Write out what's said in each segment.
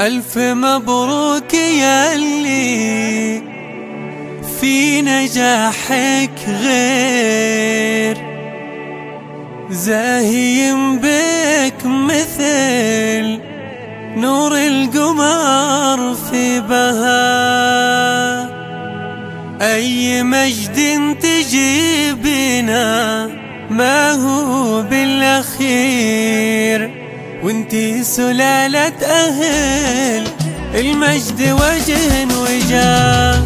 ألف مبروك ياللي في نجاحك غير زاهي بك مثل نور القمر في بهار. أي مجد تجيبنا ما هو بالأخير، وانتي سلالة أهل المجد وجه وجاه.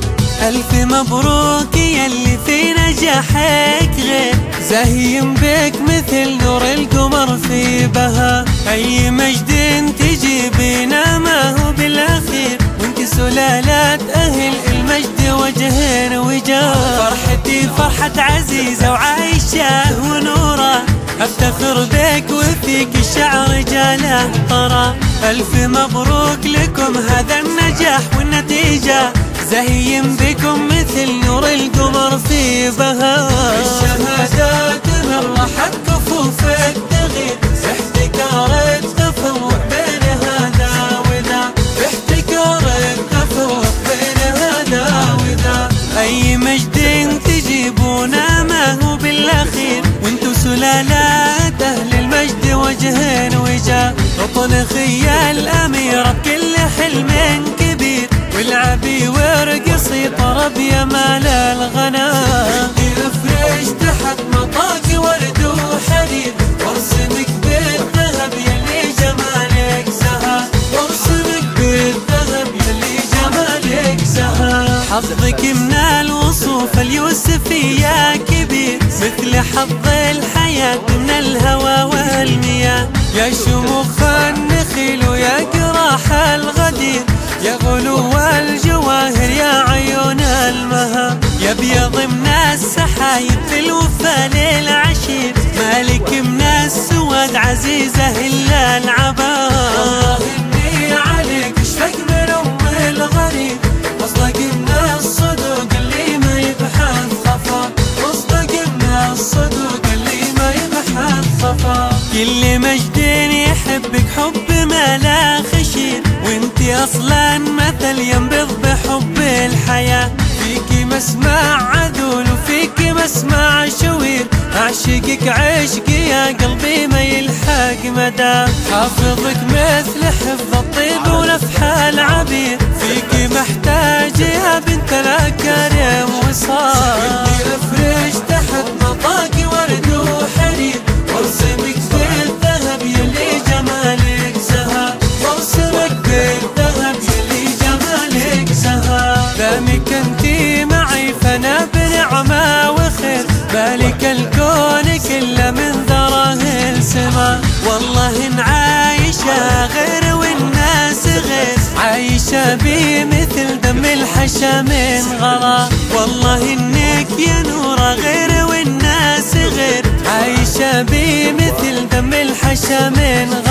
ألف مبروك ياللي في نجاحك غير زاهي بك مثل نور القمر في بهار. أي مجد تجيبنا ما هو بالأخير، وانتي سلالة أهل المجد وجه وجاه. فرحتي فرحة عزيزة وعايشة ونورة، أفتخر بك وفيك الشعر جاله طرى. ألف مبروك لكم هذا النجاح والنتيجة، زاهي بكم مثل نور القمر في بهار. الشهادات من راحت كفوفك تغيب، باحتكارك تفوق بين هذا وذا، باحتكارك تفوق بين هذا وذا. أي مجد تجيبونا ما هو بالأخير، وانتو سلالات أهل المجد وجه وجه. رطن خيال أميرة بكل حلم كبير، والعبي وارقصي طرب يا مال الغنا. انتي افرش تحت مطاقي ورد وحرير، وارسمك بالذهب يلي جمالك زهى، وارسمك بالذهب يلي جمالك زهى. حظك من الوصوف اليوسفية كبير، مثل حظ الحياة من الهوى والمياه. يا شموخ النخيل ويا قراح الغدير، يا غلو الجواهر يا عيون المها. يا ابيض من السحايب في الوفا للعشير، مالك من السواد عزيزه الا العبا. والله اني عليك اشتاق من ام الغريب، مصدق من الصدق اللي ما يبحث خفا، مصدق من الصدق اللي ما يبحث خفا. كل مجدين يحبك حب ما لا خشير، وانتي اصلا مثل ينبض بحب الحياة. فيكي مسمع عذول وفيكي مسمع شوير، اعشقك عشقي يا قلبي ما يلحق مدى. حافظك مثل حفظ الطيب ونفح العبير، فيكي محتاج يا بنت الأكارم وصال. انتي افرش تحت مطاقي ورد وحرير، وارسمك بالذهب يلي جمالك زهى، وارسمك بالذهب يلي جمالك زهى. دامك انتي معي فانا بنعمة وخير، مالك الكون كله من ذراه السما. والله ان عايشة غير والناس غير، عايشة بي مثل دم الحشا من غلا. والله انك يا نورة غير والناس غير، عايشة بي مثل دم الحشا من غلا.